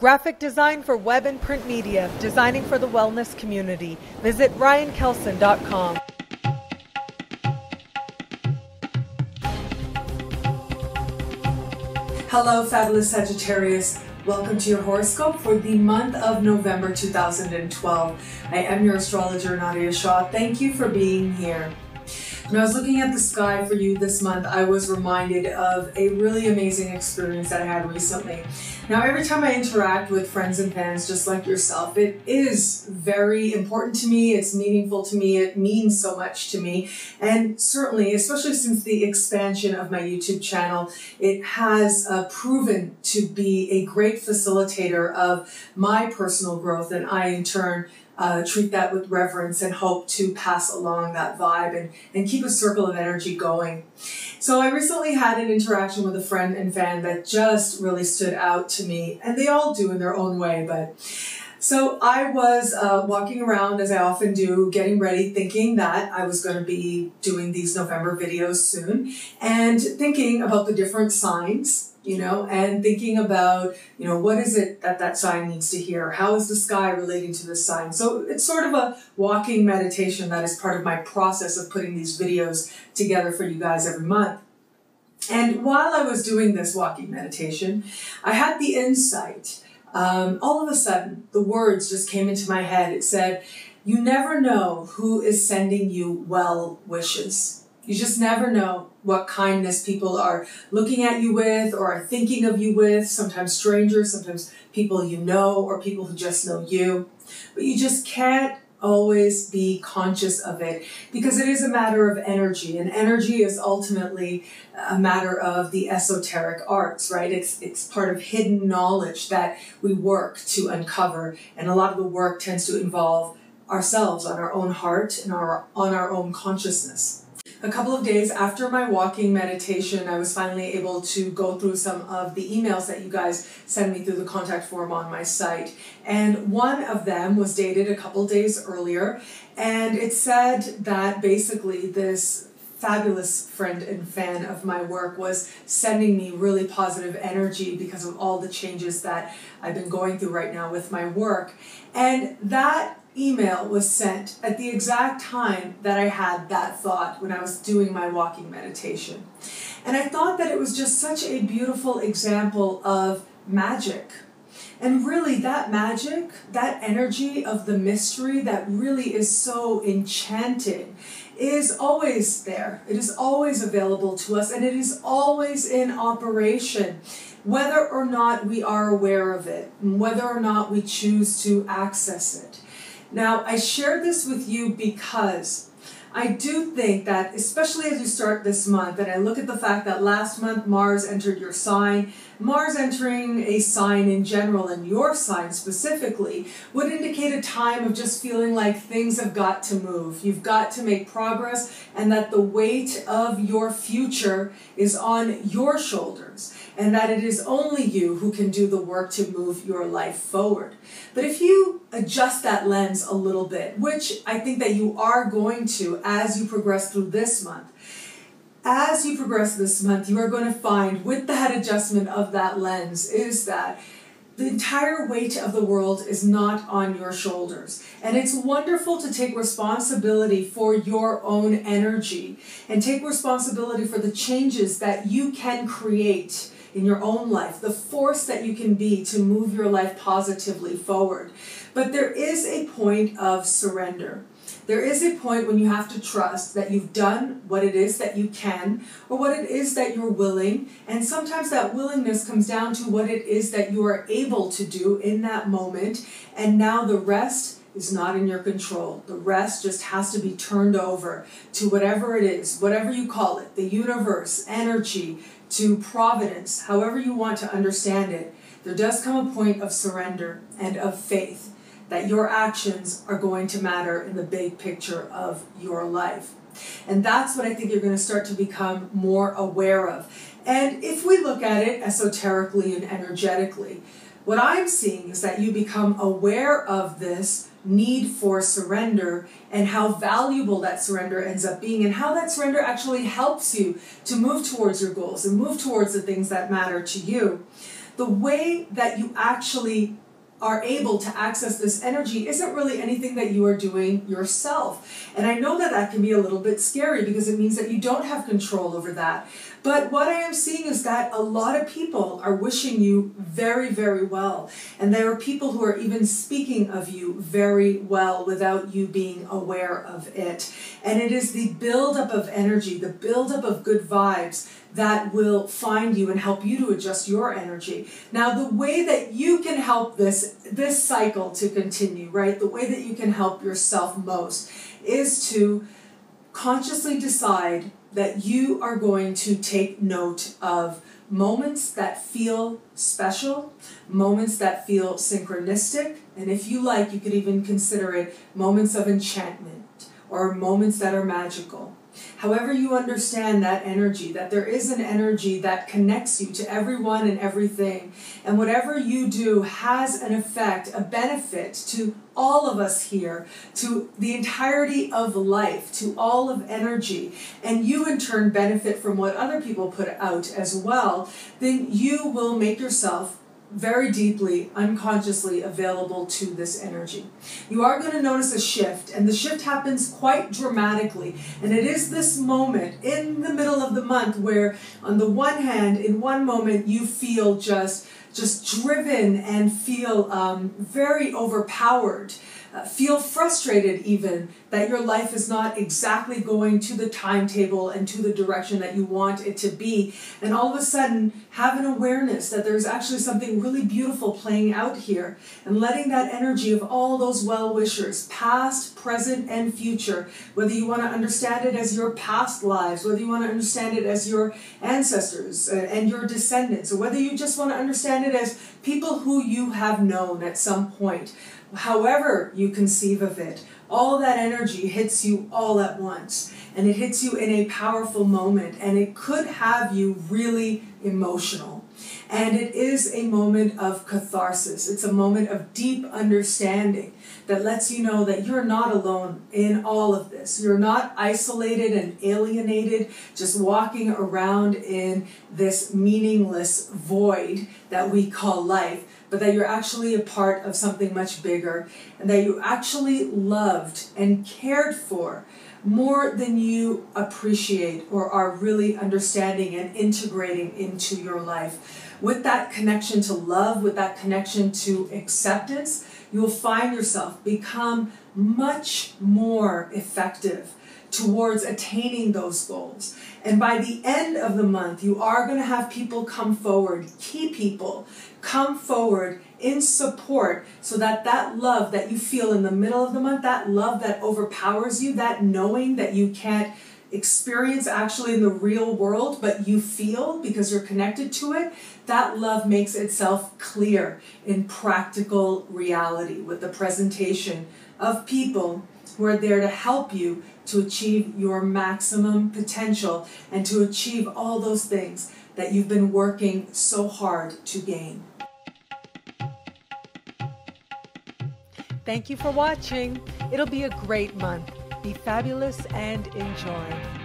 Graphic design for web and print media, designing for the wellness community. Visit RyanKelson.com. Hello, fabulous Sagittarius. Welcome to your horoscope for the month of November 2012. I am your astrologer, Nadia Shaw. Thank you for being here. When I was looking at the sky for you this month, I was reminded of a really amazing experience that I had recently. Now, every time I interact with friends and fans just like yourself, it is very important to me, it's meaningful to me, it means so much to me, and certainly, especially since the expansion of my YouTube channel, it has proven to be a great facilitator of my personal growth, and I, in turn, treat that with reverence and hope to pass along that vibe and keep a circle of energy going. So I recently had an interaction with a friend and fan that just really stood out to me, and they all do in their own way, but... So I was walking around, as I often do, getting ready, thinking that I was going to be doing these November videos soon, and thinking about the different signs, you know, and thinking about, you know, what is it that sign needs to hear? How is the sky relating to this sign? So it's sort of a walking meditation that is part of my process of putting these videos together for you guys every month. And while I was doing this walking meditation, I had the insight. All of a sudden, the words just came into my head. It said, you never know who is sending you well wishes. You just never know what kindness people are looking at you with or are thinking of you with, sometimes strangers, sometimes people you know or people who just know you. But you just can't always be conscious of it, because it is a matter of energy, and energy is ultimately a matter of the esoteric arts, right? It's part of hidden knowledge that we work to uncover, and a lot of the work tends to involve ourselves on our own heart and on our own consciousness. A couple of days after my walking meditation, I was finally able to go through some of the emails that you guys send me through the contact form on my site. And one of them was dated a couple days earlier, and it said that basically this fabulous friend and fan of my work was sending me really positive energy because of all the changes that I've been going through right now with my work. And that email was sent at the exact time that I had that thought when I was doing my walking meditation. And I thought that it was just such a beautiful example of magic. And really, that magic, that energy of the mystery that really is so enchanting, is always there. It is always available to us, and it is always in operation, whether or not we are aware of it, and whether or not we choose to access it. Now, I share this with you because I do think that, especially as you start this month, and I look at the fact that last month Mars entered your sign, Mars entering a sign in general and your sign specifically would indicate a time of just feeling like things have got to move. You've got to make progress, and that the weight of your future is on your shoulders, and that it is only you who can do the work to move your life forward. But if you adjust that lens a little bit, which I think that you are going to as you progress through this month, as you progress this month, you are going to find with that adjustment of that lens is that the entire weight of the world is not on your shoulders. And it's wonderful to take responsibility for your own energy and take responsibility for the changes that you can create in your own life, the force that you can be to move your life positively forward. But there is a point of surrender. There is a point when you have to trust that you've done what it is that you can or what it is that you're willing, and sometimes that willingness comes down to what it is that you are able to do in that moment, and now the rest is not in your control. The rest just has to be turned over to whatever it is, whatever you call it, the universe, energy, to providence, however you want to understand it. There does come a point of surrender and of faith that your actions are going to matter in the big picture of your life. And that's what I think you're going to start to become more aware of. And if we look at it esoterically and energetically, what I'm seeing is that you become aware of this need for surrender and how valuable that surrender ends up being, and how that surrender actually helps you to move towards your goals and move towards the things that matter to you. the way that you actually are able to access this energy isn't really anything that you are doing yourself. And I know that that can be a little bit scary because it means that you don't have control over that. But what I am seeing is that a lot of people are wishing you very, very well. And there are people who are even speaking of you very well without you being aware of it. And it is the buildup of energy, the buildup of good vibes that will find you and help you to adjust your energy. Now, the way that you can help this cycle to continue, right? The way that you can help yourself most is to consciously decide that you are going to take note of moments that feel special, moments that feel synchronistic, and if you like, you could even consider it moments of enchantment or moments that are magical. However you understand that energy, that there is an energy that connects you to everyone and everything, and whatever you do has an effect, a benefit to all of us here, to the entirety of life, to all of energy, and you in turn benefit from what other people put out as well, then you will make yourself very deeply, unconsciously available to this energy. You are going to notice a shift, and the shift happens quite dramatically. And it is this moment in the middle of the month where, on the one hand, in one moment, you feel just driven and feel very overpowered. Feel frustrated even that your life is not exactly going to the timetable and to the direction that you want it to be. And all of a sudden, have an awareness that there's actually something really beautiful playing out here, and letting that energy of all those well-wishers, past, present, and future, whether you want to understand it as your past lives, whether you want to understand it as your ancestors and your descendants, or whether you just want to understand it as people who you have known at some point. However you conceive of it, all that energy hits you all at once, and it hits you in a powerful moment, and it could have you really emotional. And it is a moment of catharsis. It's a moment of deep understanding that lets you know that you're not alone in all of this. You're not isolated and alienated, just walking around in this meaningless void that we call life, but that you're actually a part of something much bigger, and that you actually loved and cared for more than you appreciate or are really understanding and integrating into your life. With that connection to love, with that connection to acceptance, you will find yourself become much more effective towards attaining those goals. And by the end of the month, you are going to have people come forward, key people come forward in support, so that that love that you feel in the middle of the month, that love that overpowers you, that knowing that you can't experience actually in the real world, but you feel because you're connected to it, that love makes itself clear in practical reality with the presentation of people who are there to help you to achieve your maximum potential and to achieve all those things that you've been working so hard to gain. Thank you for watching. It'll be a great month. Be fabulous and enjoy.